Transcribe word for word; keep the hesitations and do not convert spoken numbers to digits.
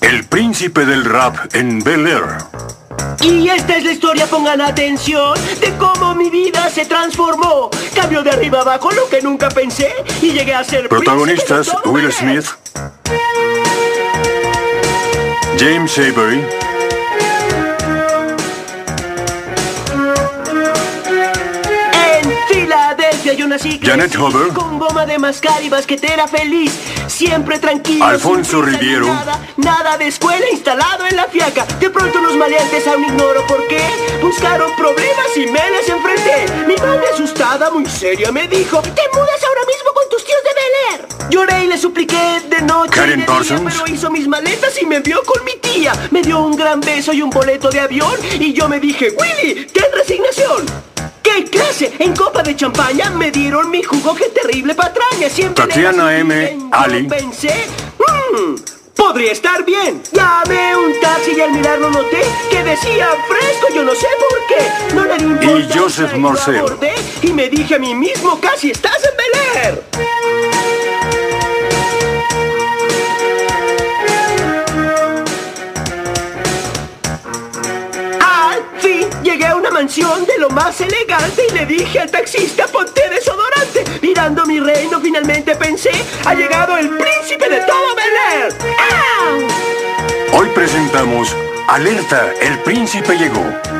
El príncipe del rap en Bel Air. Y esta es la historia, pongan atención, de cómo mi vida se transformó. Cambio de arriba abajo, lo que nunca pensé, y llegué a ser protagonistas príncipe de Will Smith, James Avery, Janet Hover, con goma de mascar y basquetera feliz, siempre tranquilo, Alfonso Rivero, nada, nada de escuela, instalado en la fiaca. De pronto los maleantes, aún ignoro por qué, buscaron problemas y me les enfrenté. Mi madre asustada, muy seria, me dijo: te mudas ahora mismo con tus tíos de Bel Air. Lloré y le supliqué de noche, Karen Parsons, pero hizo mis maletas y me envió con mi tía. Me dio un gran beso y un boleto de avión, y yo me dije: Willy, ten resignación. ¡Qué clase! En copa de champaña me dieron mi jugo, qué terrible patraña. Siempre Tatiana M, Ali. Pensé, mmm, podría estar bien. Llamé un taxi y al mirarlo noté que decía fresco, yo no sé por qué. No le di importancia, y Joseph Marcelo. Y me dije a mí mismo, casi estás en Bel Air. De lo más elegante, y le dije al taxista: ponte desodorante. Mirando mi reino, finalmente pensé: ha llegado el príncipe de todo Bel Air. ¡Ah! Hoy presentamos Alerta, el príncipe llegó.